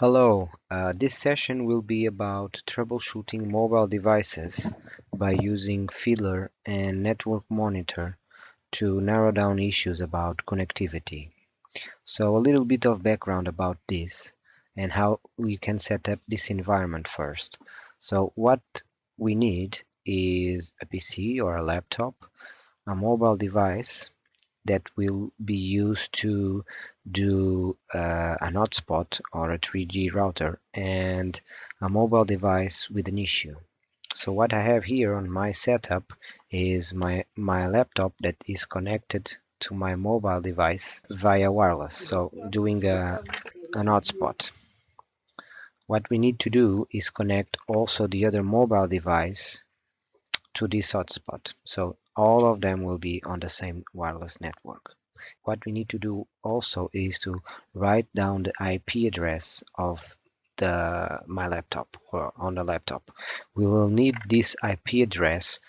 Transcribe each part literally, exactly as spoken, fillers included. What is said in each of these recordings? Hello, uh, this session will be about troubleshooting mobile devices by using Fiddler and Network Monitor to narrow down issues about connectivity. So a little bit of background about this and how we can set up this environment first. So what we need is a P C or a laptop, a mobile device that will be used to do uh, an hotspot or a three G router, and a mobile device with an issue. So what I have here on my setup is my, my laptop that is connected to my mobile device via wireless, so doing a, an hotspot. What we need to do is connect also the other mobile device to this hotspot. So all of them will be on the same wireless network. What we need to do also is to write down the I P address of the my laptop or on the laptop. We will need this I P address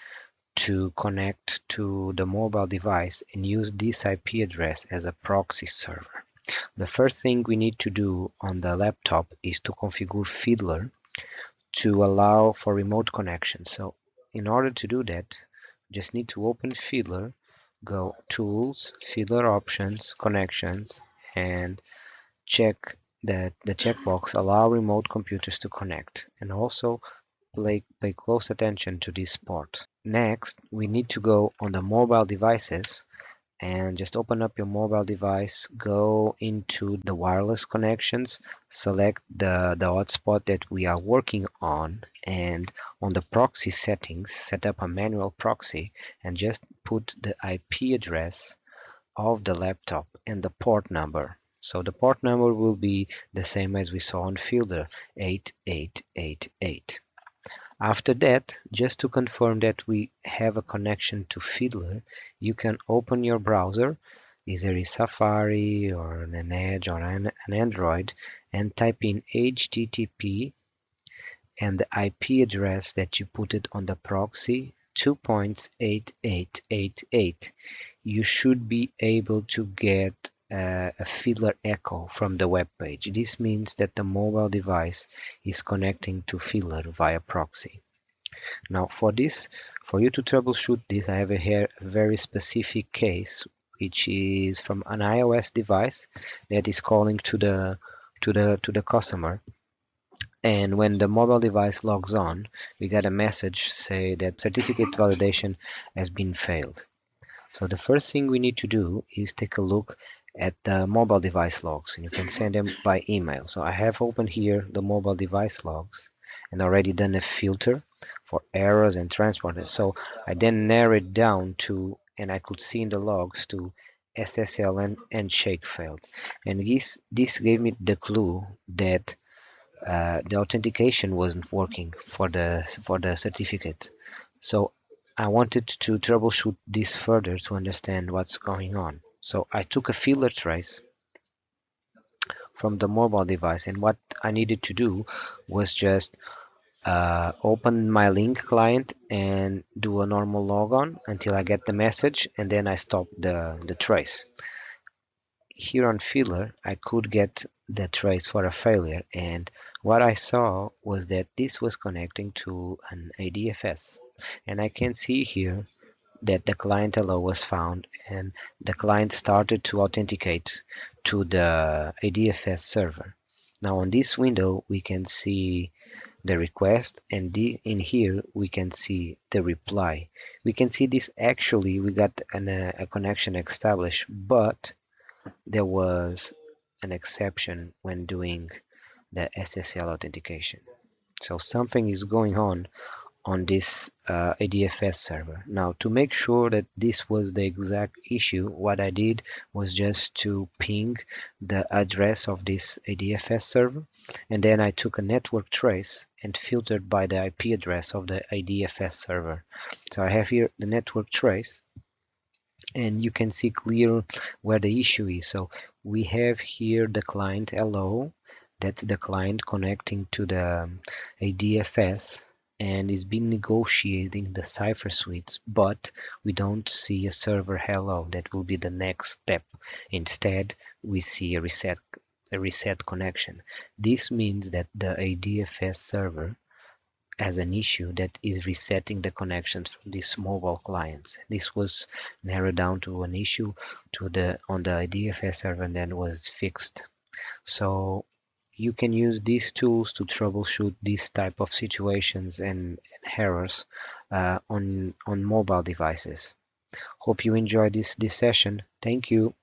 to connect to the mobile device and use this I P address as a proxy server. The first thing we need to do on the laptop is to configure Fiddler to allow for remote connection. So in order to do that, just need to open Fiddler, go Tools, Fiddler Options, Connections, and check that the checkbox Allow Remote Computers to Connect, and also pay, pay close attention to this port. Next, we need to go on the mobile devices and just open up your mobile device, go into the wireless connections, select the, the hotspot that we are working on, and on the proxy settings, set up a manual proxy and just put the I P address of the laptop and the port number. So the port number will be the same as we saw on Fiddler, eight eight eight eight. After that, just to confirm that we have a connection to Fiddler, you can open your browser, either a Safari or an Edge or an Android, and type in H T T P and the I P address that you put it on the proxy, two dot eight eight eight eight. You should be able to get Uh, a Fiddler echo from the web page. This means that the mobile device is connecting to Fiddler via proxy. Now for this, for you to troubleshoot this, I have a here a very specific case, which is from an iOS device that is calling to the to the to the customer. And when the mobile device logs on, we get a message say that certificate validation has been failed. So the first thing we need to do is take a look at the mobile device logs, and you can send them by email. So I have opened here the mobile device logs and already done a filter for errors and transponders. So I then narrowed down to, and I could see in the logs, to S S L and, and shake failed. And this, this gave me the clue that uh, the authentication wasn't working for the, for the certificate. So I wanted to troubleshoot this further to understand what's going on. So I took a Fiddler trace from the mobile device, and what I needed to do was just uh, open my link client and do a normal logon until I get the message, and then I stop the, the trace. Here on Fiddler I could get the trace for a failure, and what I saw was that this was connecting to an A D F S, and I can see here that the client hello was found, and the client started to authenticate to the A D F S server. Now on this window we can see the request, and the, in here we can see the reply. We can see this actually we got an, uh, a connection established, but there was an exception when doing the S S L authentication. So something is going on on this uh, A D F S server. Now to make sure that this was the exact issue, what I did was just to ping the address of this A D F S server, and then I took a network trace and filtered by the I P address of the A D F S server. So I have here the network trace, and you can see clear where the issue is. So we have here the client hello, that's the client connecting to the A D F S and is been negotiating the cipher suites, but we don't see a server hello. That will be the next step. Instead, we see a reset a reset connection. This means that the A D F S server has an issue that is resetting the connections from these mobile clients. This was narrowed down to an issue to the on the A D F S server and then was fixed. So you can use these tools to troubleshoot these type of situations and, and errors uh, on on mobile devices. Hope you enjoyed this this session. Thank you.